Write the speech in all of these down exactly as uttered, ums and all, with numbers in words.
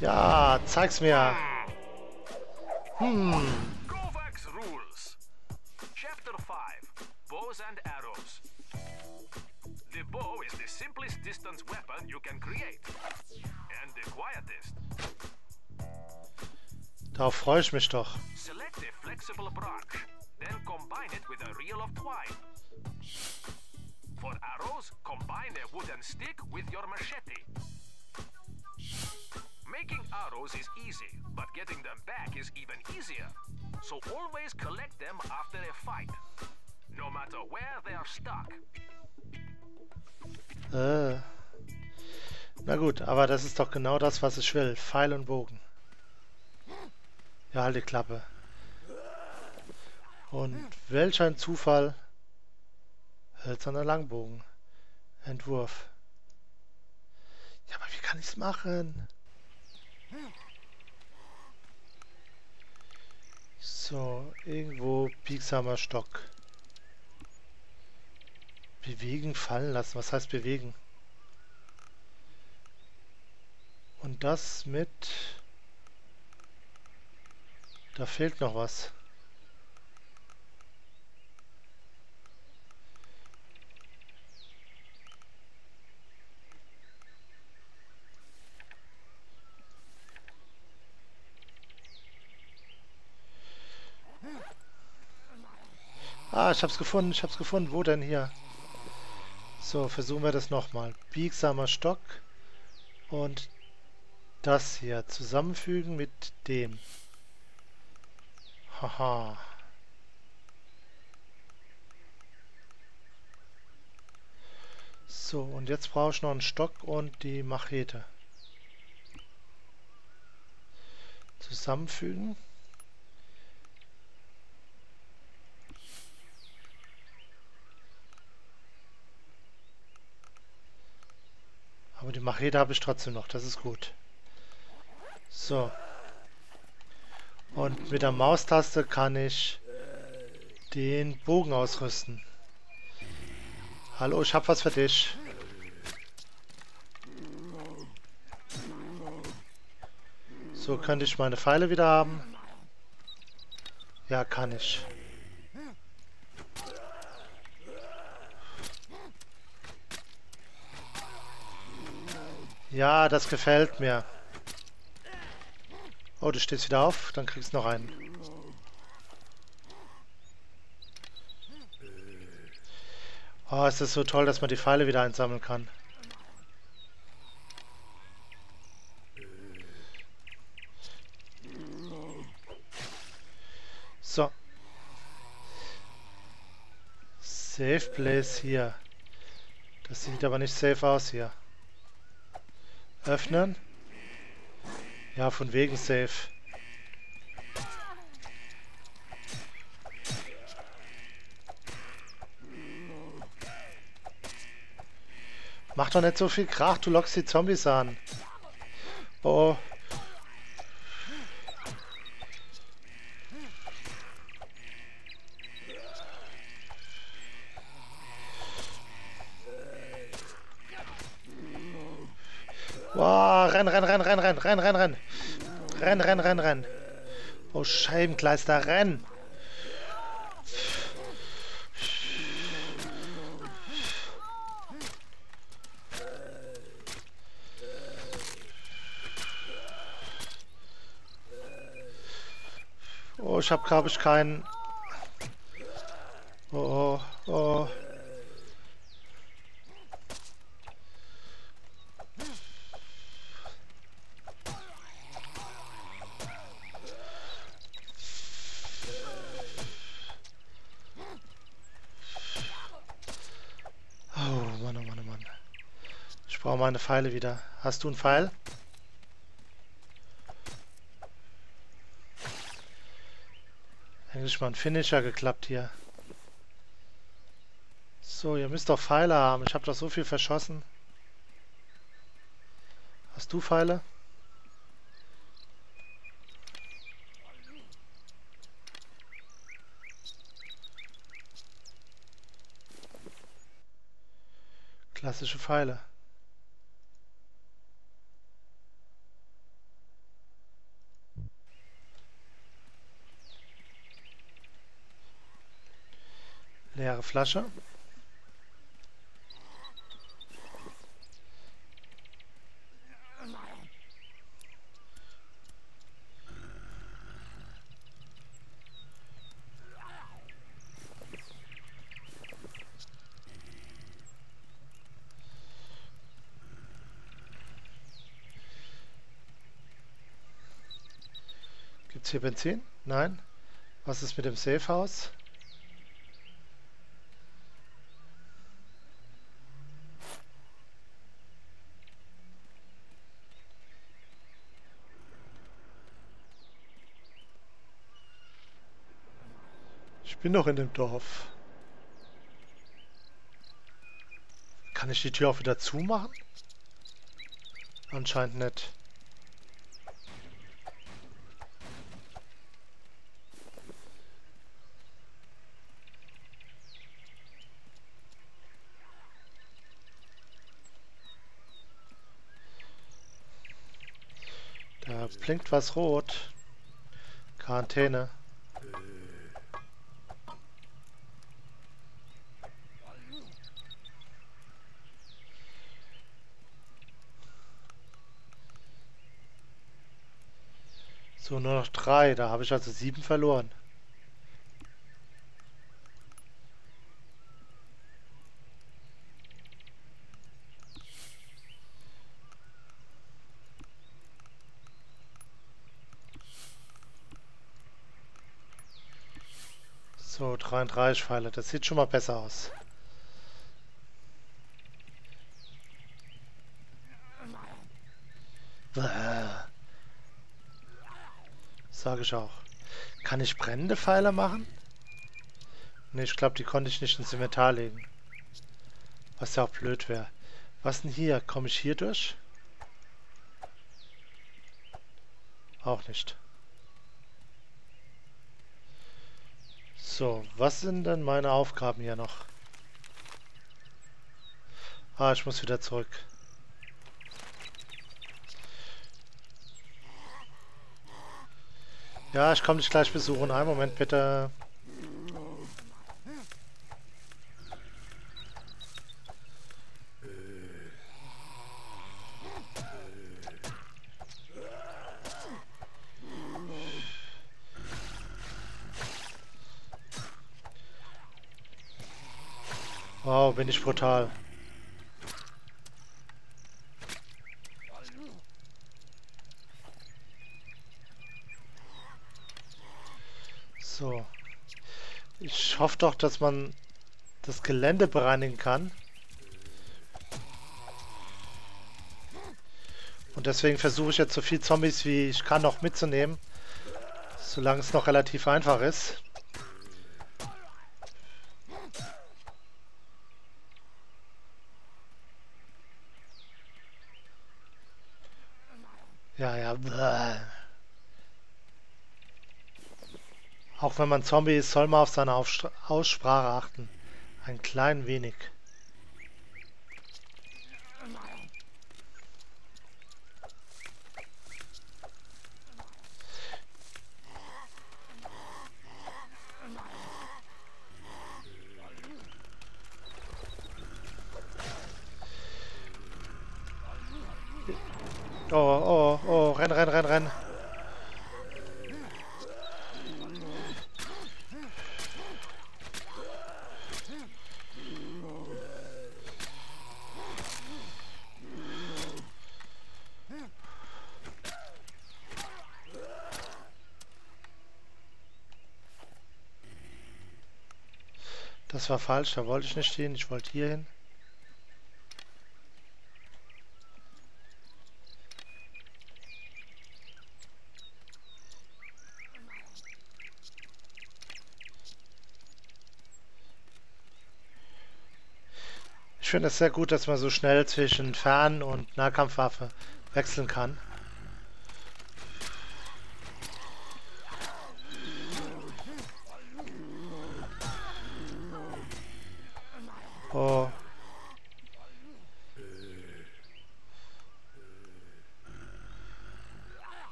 Ja, zeig's mir. Hm. Kovacs Rules. Chapter five. Bows and Arrows. The bow is the simplest distance weapon you can create. And the quietest. Darauf freue ich mich doch. Select a flexible branch. Then combine it with a reel of twine. For arrows, combine a wooden stick with your machete. Making arrows is easy, but getting them back is even easier. So always collect them after a fight. No matter where they are stuck. Äh. Na gut, aber das ist doch genau das, was ich will. Pfeil und Bogen. Ja, halt die Klappe. Und welch ein Zufall. Hölzerner Langbogen. Entwurf. Ja, aber wie kann ich's machen? So, irgendwo biegsamer Stock. Bewegen, fallen lassen. Was heißt bewegen? Und das mit... Da fehlt noch was. Ah, ich hab's gefunden, ich hab's gefunden. Wo denn hier? So, versuchen wir das nochmal. Biegsamer Stock und das hier zusammenfügen mit dem. Haha. So, und jetzt brauche ich noch einen Stock und die Machete. Zusammenfügen. Aber die Machete habe ich trotzdem noch, das ist gut. So. Und mit der Maustaste kann ich den Bogen ausrüsten. Hallo, ich habe was für dich. So, könnte ich meine Pfeile wieder haben? Ja, kann ich. Ja, das gefällt mir. Oh, du stehst wieder auf, dann kriegst du noch einen. Oh, es ist so toll, dass man die Pfeile wieder einsammeln kann. So. Safe Place hier. Das sieht aber nicht safe aus hier. Öffnen. Ja, von wegen safe. Mach doch nicht so viel Krach, du lockst die Zombies an. Oh. Wow, renn, renn, renn, renn, renn, renn, renn, renn. Renn, renn, renn, renn. Oh, Scheibenkleister, renn. Oh, ich hab, glaube ich, keinen... Oh, oh, oh. Ich brauche meine Pfeile wieder. Hast du einen Pfeil? Eigentlich mal ein Finisher geklappt hier. So, ihr müsst doch Pfeile haben. Ich habe doch so viel verschossen. Hast du Pfeile? Klassische Pfeile. Leere Flasche. Gibt's hier Benzin? Nein. Was ist mit dem Safehouse? Ich bin noch in dem Dorf. Kann ich die Tür auch wieder zumachen? Anscheinend nicht. Da blinkt was rot. Quarantäne. So, nur noch drei. Da habe ich also sieben verloren. So, dreiunddreißig Pfeile. Das sieht schon mal besser aus. Sage ich auch. Kann ich brennende Pfeile machen? Ne, ich glaube, die konnte ich nicht ins Inventar legen. Was ja auch blöd wäre. Was denn hier? Komme ich hier durch? Auch nicht. So, was sind denn meine Aufgaben hier noch? Ah, ich muss wieder zurück. Ja, ich komme dich gleich besuchen. Einen Moment bitte. Wow, bin ich brutal. So. Ich hoffe doch, dass man das Gelände bereinigen kann. Und deswegen versuche ich jetzt so viele Zombies wie ich kann noch mitzunehmen. Solange es noch relativ einfach ist. Ja, ja. Bläh. Auch wenn man Zombie ist, soll man auf seine Aufstra- Aussprache achten. Ein klein wenig. Oh, oh, oh, renn, renn, renn, renn. Das war falsch, da wollte ich nicht hin, ich wollte hier hin. Ich finde es sehr gut, dass man so schnell zwischen Fern- und Nahkampfwaffe wechseln kann. Oh.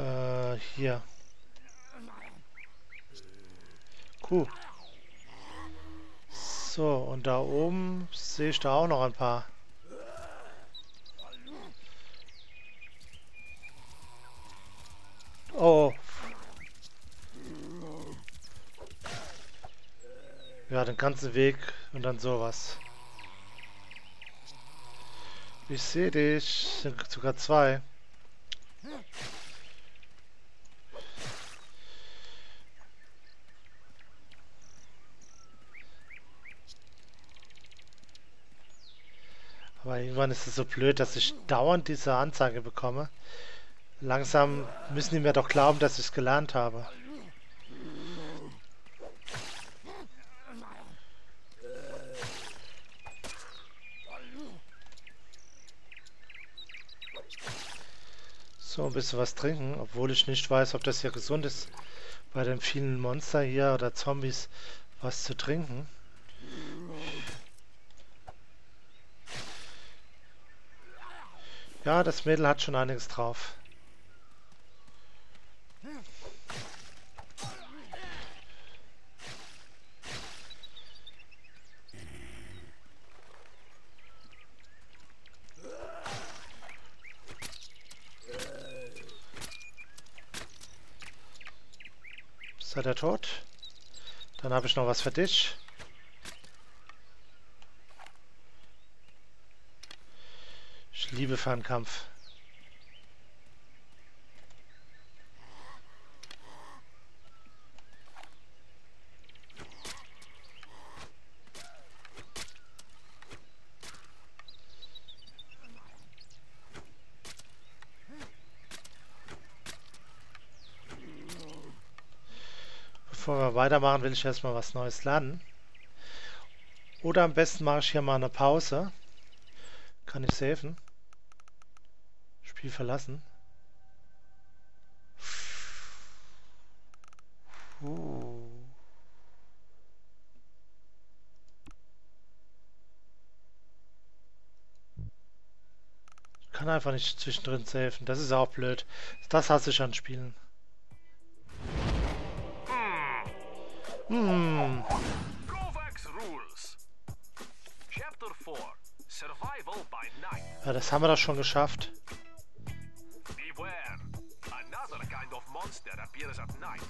Äh, hier. Kuh. So, und da oben sehe ich da auch noch ein paar. Oh. Ja, den ganzen Weg und dann sowas. Ich sehe dich. Sind sogar zwei. Aber irgendwann ist es so blöd, dass ich dauernd diese Anzeige bekomme. Langsam müssen die mir doch glauben, dass ich es gelernt habe. So, ein bisschen was trinken, obwohl ich nicht weiß, ob das hier gesund ist, bei den vielen Monster hier oder Zombies was zu trinken. Ja, das Mädel hat schon einiges drauf. Seid ihr tot? Dann habe ich noch was für dich. Ich liebe Fernkampf. Bevor wir weitermachen, will ich erstmal was Neues lernen. Oder am besten mache ich hier mal eine Pause. Kann ich safen? Spiel verlassen. Uh. Ich kann einfach nicht zwischendrin safen. Das ist auch blöd. Das hasse ich an Spielen. Mm. Kovacs Rules. Chapter vier. Survival by Night. Ja, das haben wir doch schon geschafft. Beware. Another kind of monster appears at night.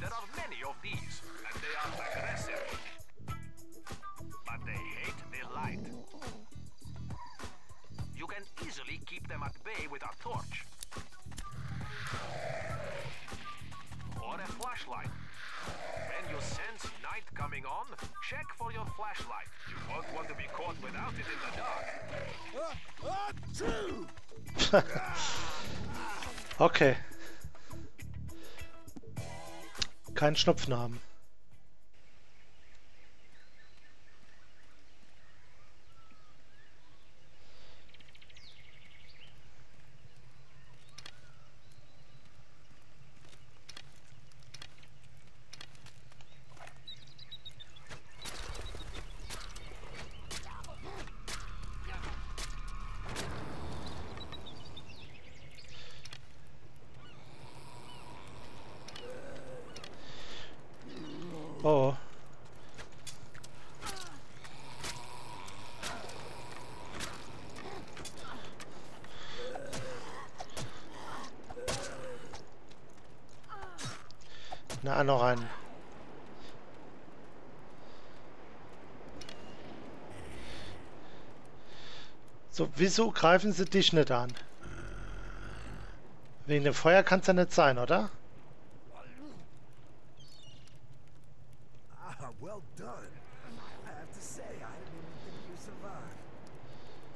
There are many of these and they are aggressive. But they hate the light. You can easily keep them at bay with a torch. Or a flashlight. When you sense night coming on, check for your flashlight. You won't want to be caught without it in the dark. Okay. Keinen Schnupfen haben. Oh. Na, noch einen. So, wieso greifen sie dich nicht an? Wegen dem Feuer kann es ja nicht sein, oder? Well done. I have to say, I didn't think you survived.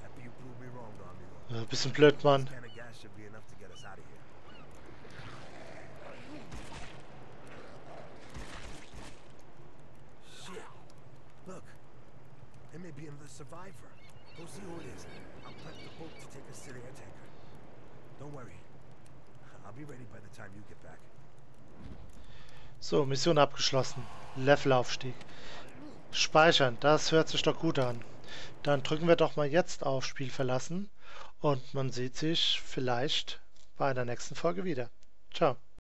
Happy you proved me wrong, Romeo. Bisschen blöd, Mann. Shit. Look. It may be another survivor. Go see who it is. I'll prep the boat to take us to the airtanker. Don't worry. I'll be ready by the time you get back. So, Mission abgeschlossen. Levelaufstieg. Speichern, das hört sich doch gut an. Dann drücken wir doch mal jetzt auf Spiel verlassen und man sieht sich vielleicht bei der nächsten Folge wieder. Ciao.